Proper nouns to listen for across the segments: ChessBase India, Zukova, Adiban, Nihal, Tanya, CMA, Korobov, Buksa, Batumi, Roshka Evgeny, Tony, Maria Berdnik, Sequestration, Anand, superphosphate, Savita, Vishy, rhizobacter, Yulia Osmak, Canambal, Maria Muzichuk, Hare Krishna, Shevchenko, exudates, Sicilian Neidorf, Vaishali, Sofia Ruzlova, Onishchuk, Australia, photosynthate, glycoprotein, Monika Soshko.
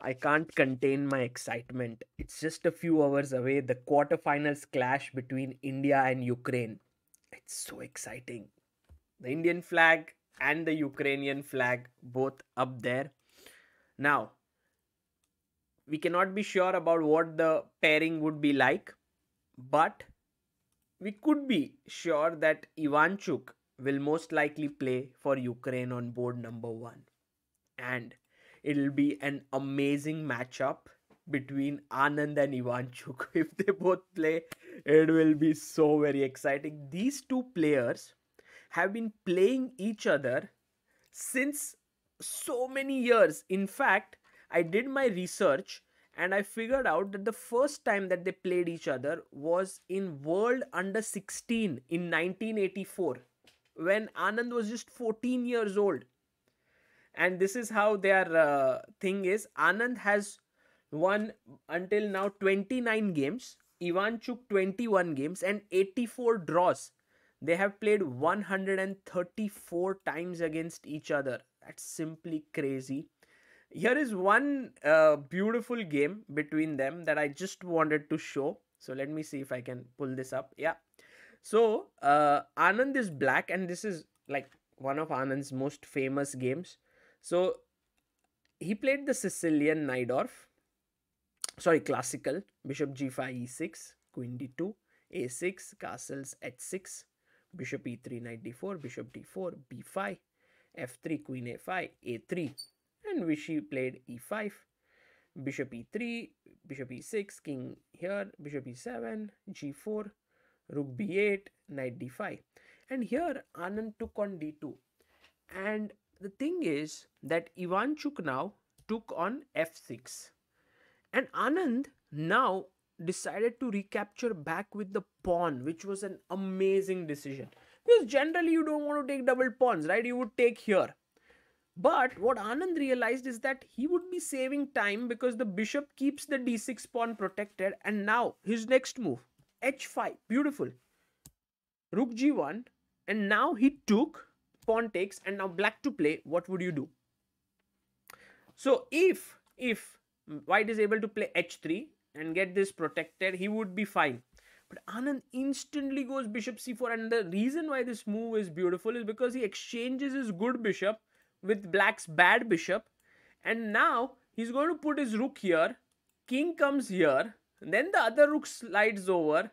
I can't contain my excitement. It's just a few hours away, the quarterfinals clash between India and Ukraine. It's so exciting. The Indian flag and the Ukrainian flag both up there. Now, we cannot be sure about what the pairing would be like, but we could be sure that Ivanchuk will most likely play for Ukraine on board number 1. And it'll be an amazing matchup between Anand and Ivanchuk. If they both play, it will be so very exciting. These two players have been playing each other since so many years. In fact, I did my research and I figured out that the first time that they played each other was in World Under 16 in 1984, when Anand was just 14 years old. And this is how their thing is. Anand has won until now 29 games, Ivanchuk 21 games and 84 draws. They have played 134 times against each other. That's simply crazy. Here is one beautiful game between them that I just wanted to show. So let me see if I can pull this up. Yeah. So Anand is black and this is like one of Anand's most famous games. So he played the Sicilian Neidorf. Sorry, classical. Bishop g5, e6, queen d2, a6, castles h6, bishop e3, knight d4, bishop d4, b5, f3, queen a5, a3. And Vishy played e5, bishop e3, bishop e6, king here, bishop e7, g4, rook b8, knight d5. And here Anand took on d2. And the thing is that Ivanchuk now took on f6. And Anand now decided to recapture back with the pawn, which was an amazing decision. Because generally you don't want to take double pawns, right? You would take here. But what Anand realized is that he would be saving time because the bishop keeps the d6 pawn protected. And now his next move, h5, beautiful. Rook g1, and now he took, pawn takes, and now black to play. What would you do? So if white is able to play h3 and get this protected, he would be fine. But Anand instantly goes bishop c4, and the reason why this move is beautiful is because he exchanges his good bishop with black's bad bishop, and now he's going to put his rook here, king comes here, and then the other rook slides over.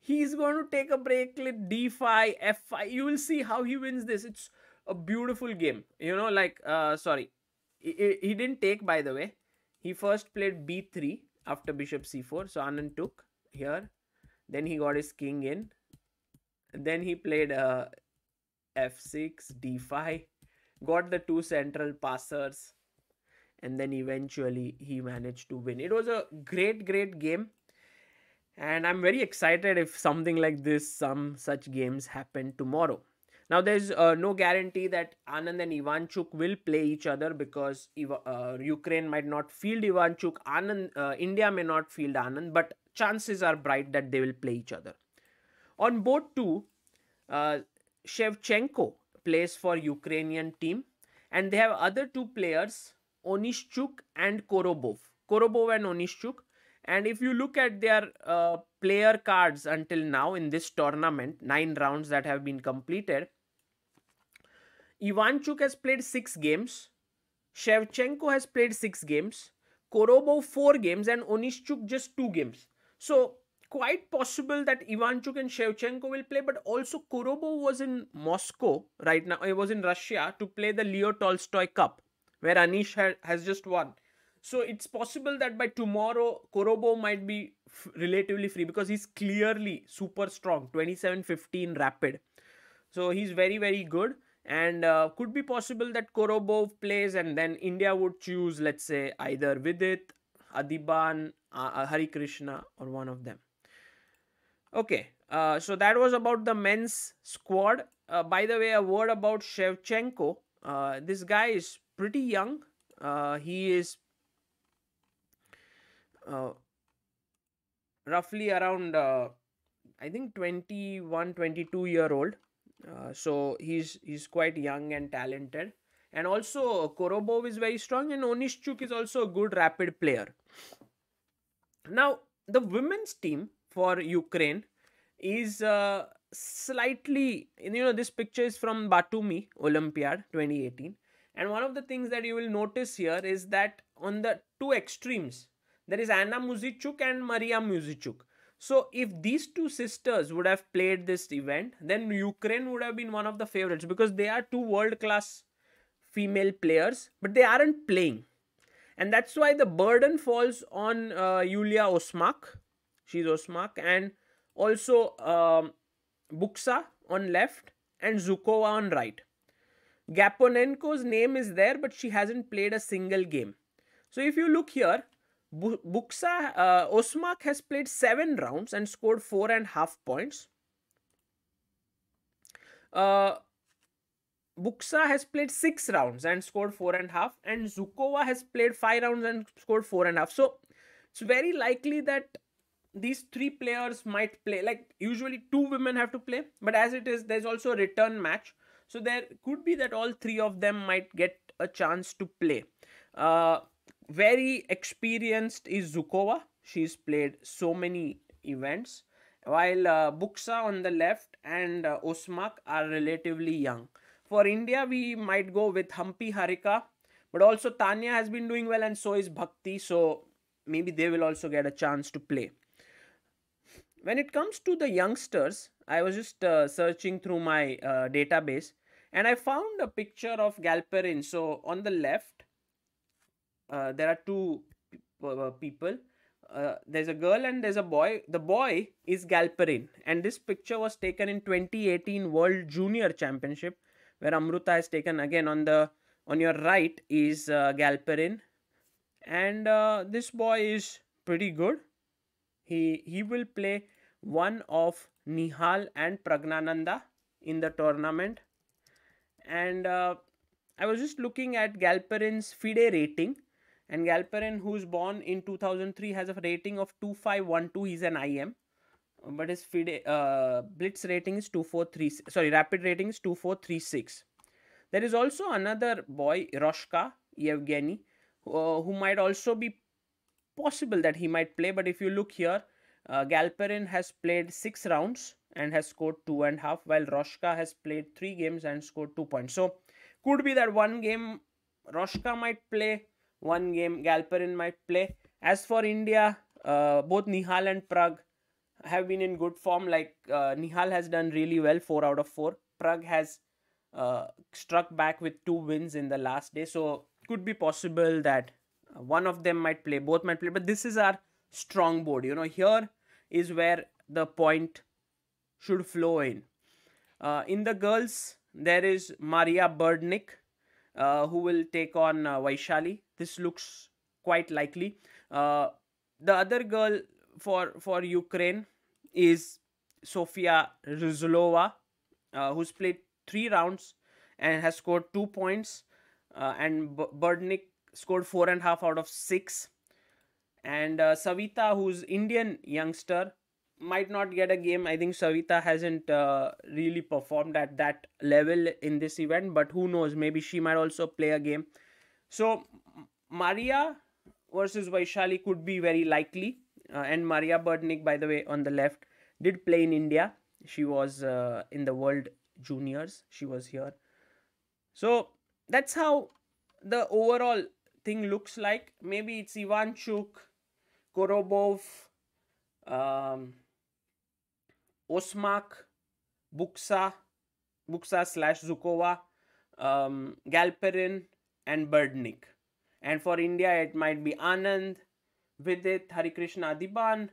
He's going to take a break with d5, f5. You will see how he wins this. It's a beautiful game. You know, like, sorry, he didn't take, by the way. He first played b3 after bishop c4, so Anand took here. Then he got his king in. Then he played f6, d5. Got the two central passers, and then eventually he managed to win. It was a great game, and I'm very excited if something like this, some such games happen tomorrow. Now there's no guarantee that Anand and Ivanchuk will play each other because Ukraine might not field Ivanchuk, India may not field Anand, but chances are bright that they will play each other. On board 2, Shevchenko plays for Ukrainian team, and they have other two players, Onishchuk and Korobov. Korobov and Onishchuk. And if you look at their player cards until now in this tournament, 9 rounds that have been completed, Ivanchuk has played 6 games, Shevchenko has played 6 games, Korobov 4 games, and Onishchuk just 2 games. So quite possible that Ivanchuk and Shevchenko will play, but also Korobov was in Moscow right now. He was in Russia to play the Leo Tolstoy Cup, where Anish has just won. So it's possible that by tomorrow, Korobov might be relatively free because he's clearly super strong, 27-15 rapid. So he's very good, and could be possible that Korobov plays, and then India would choose, let's say, either Vidit, Adiban, Hare Krishna, or one of them. Okay, so that was about the men's squad. By the way, a word about Shevchenko. This guy is pretty young. He is roughly around, I think, 21-22 year old. So he's quite young and talented. And also Korobov is very strong, and Onishchuk is also a good rapid player. Now, the women's team for Ukraine is slightly, this picture is from Batumi Olympiad 2018. And one of the things that you will notice here is that on the two extremes, there is Anna Muzichuk and Maria Muzichuk. So, if these two sisters would have played this event, then Ukraine would have been one of the favorites, because they are two world-class female players, but they aren't playing. And that's why the burden falls on Yulia Osmak. She's Osmak. And also Buksa on left and Zukova on right. Gaponenko's name is there, but she hasn't played a single game. So, if you look here, Osmak has played 7 rounds and scored 4.5 points. Buksa has played 6 rounds and scored 4.5, and Zukova has played 5 rounds and scored 4.5. So, it's very likely that these 3 players might play. Like, usually 2 women have to play, but as it is, there's also a return match. So, there could be that all 3 of them might get a chance to play. Very experienced is Zukova. She's played so many events. While Buksa on the left and Osmak are relatively young. For India, we might go with Hampi Harika. But also Tanya has been doing well, and so is Bhakti. So, maybe they will also get a chance to play. When it comes to the youngsters, I was just searching through my database. And I found a picture of Galperin. So, on the left, there are two people. There's a girl and there's a boy. The boy is Galperin. And this picture was taken in 2018 World Junior Championship, where Amruta has taken again. On your right is Galperin. And this boy is pretty good. He will play one of Nihal and Praggnanandhaa in the tournament. And I was just looking at Galperin's FIDE rating. And Galperin, who's born in 2003, has a rating of 2512. He's an IM, but his FIDE blitz rating is 2436. Sorry, rapid rating is 2436. There is also another boy, Roshka Evgeny, who might also be possible that he might play. But if you look here, Galperin has played 6 rounds and has scored 2.5, while Roshka has played 3 games and scored 2 points. So, could be that one game Roshka might play, one game Galperin might play. As for India, both Nihal and Pragg have been in good form. Like Nihal has done really well, 4 out of 4. Pragg has struck back with 2 wins in the last day. So, could be possible that one of them might play, both might play. But this is our strong board. Here is where the point should flow in. In the girls, there is Maria Berdnik, who will take on Vaishali. This looks quite likely. The other girl for Ukraine is Sofia Ruzlova, who's played 3 rounds and has scored 2 points. And Berdnik scored 4.5 out of 6. And Savita, who's Indian youngster, might not get a game. I think Savita hasn't really performed at that level in this event, but who knows, maybe she might also play a game. So, Maria versus Vaishali could be very likely. And Maria Berdnik, by the way, on the left, did play in India. She was in the World Juniors. She was here. So, that's how the overall thing looks like. Maybe it's Ivanchuk, Korobov, Osmak, Buksa/Zukova, Galperin and Berdnik. And for India, it might be Anand, Vidit, Hare Krishna, Adiban,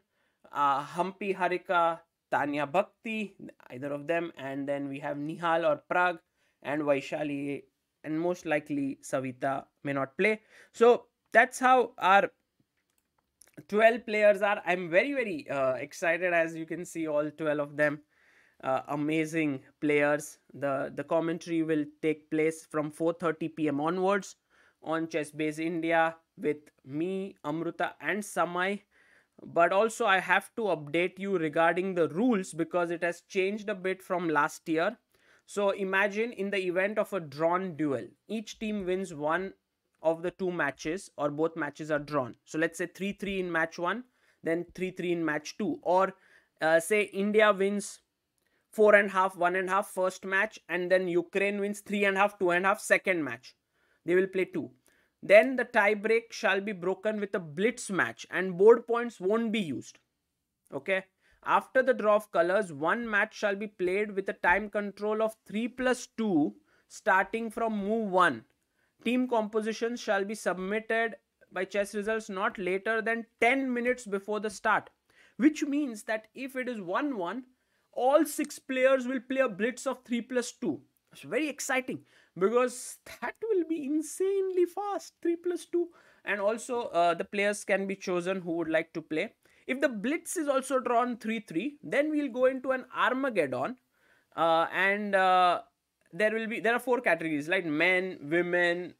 Hampi Harika, Tanya, Bhakti, either of them. And then we have Nihal or Pragg and Vaishali, and most likely Savita may not play. So, that's how our 12 players are. I'm very, very excited, as you can see, all 12 of them. Amazing players. The commentary will take place from 4:30 p.m. onwards on ChessBase India with me, Amruta and Samai. But also, I have to update you regarding the rules, because it has changed a bit from last year. So imagine in the event of a drawn duel, each team wins one of the two matches or both matches are drawn. So let's say 3-3 in match 1, then 3-3 in match 2. Or say India wins 4.5, 1.5 first match, and then Ukraine wins 3.5, 2.5 second match. They will play 2. Then the tie break shall be broken with a blitz match and board points won't be used. Okay. After the draw of colors, one match shall be played with a time control of 3+2 starting from move 1. Team compositions shall be submitted by Chess Results not later than 10 minutes before the start. Which means that if it is 1-1, all 6 players will play a blitz of 3+2. It's very exciting because that will be insanely fast, 3+2. And also the players can be chosen who would like to play. If the blitz is also drawn 3-3, then we'll go into an Armageddon there are 4 categories, like men, women,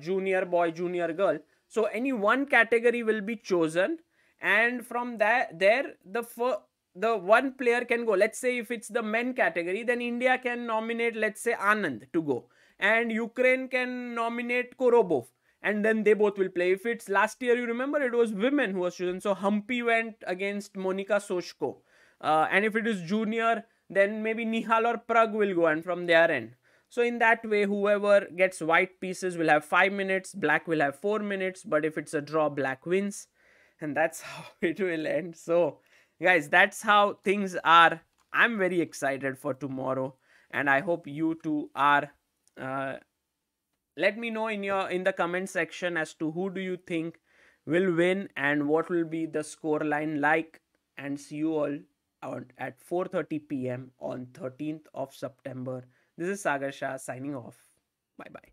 junior boy, junior girl. So any one category will be chosen, and from that the one player can go. Let's say if it's the men category, then India can nominate, let's say, Anand to go, and Ukraine can nominate Korobov. And then they both will play. If it's last year, you remember, it was women who was chosen. So Hampi went against Monika Soshko. And if it is junior, then maybe Nihal or Pragg will go and from their end. So in that way, whoever gets white pieces will have 5 minutes. Black will have 4 minutes. But if it's a draw, black wins. And that's how it will end. So guys, that's how things are. I'm very excited for tomorrow. And I hope you too are. Let me know in the comment section as to who do you think will win and what will be the score line like. And see you all at 4:30 p.m. on 13th of September. This is Sagar Shah signing off. Bye-bye.